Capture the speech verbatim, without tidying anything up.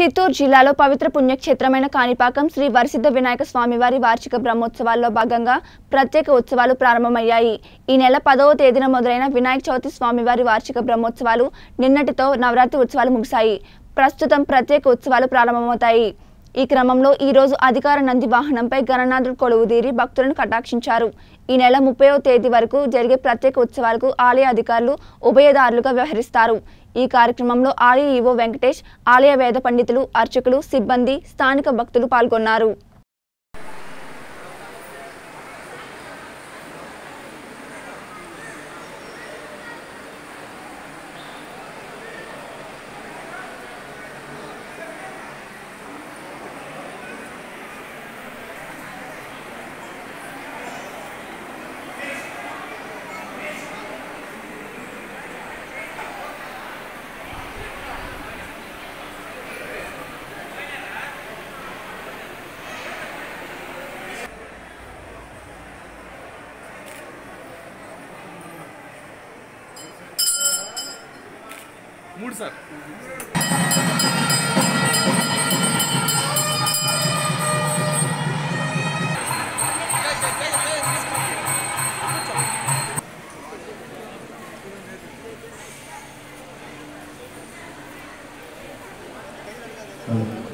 చిత్తూరు జిల్లాలో పవిత్ర పుణ్యక్షేత్రమైన కాణిపాకం శ్రీ వరసిద్ధి వినాయక స్వామివారి వార్షిక బ్రహ్మోత్సవాల్లో భాగంగా ప్రత్యేక ఉత్సవాలు ప్రారంభమయ్యాయి. ఈ నెల పదవ తేదీన మొదలైన వినాయక చవితి స్వామివారి వార్షిక బ్రహ్మోత్సవాలు నిన్నటితో నవరాత్రి ఉత్సవాలు ముగిశాయి. ప్రస్తుతం ప్రత్యేక ఉత్సవాలు ప్రారంభమవుతాయి. ఈ క్రమంలో ఈ రోజు అధికార నంది వాహనంపై గణనాథుడు కొలువుదీరి భక్తులను కటాక్షించారు. ఈ నెల ముప్పైవ తేదీ వరకు జరిగే ప్రత్యేక ఉత్సవాలకు ఆలయ అధికారులు ఉభయదారులుగా వ్యవహరిస్తారు. ఈ కార్యక్రమంలో ఆలయ ఈవో వెంకటేష్, ఆలయ వేద పండితులు, అర్చకులు, సిబ్బంది, స్థానిక భక్తులు పాల్గొన్నారు. మూడు సార్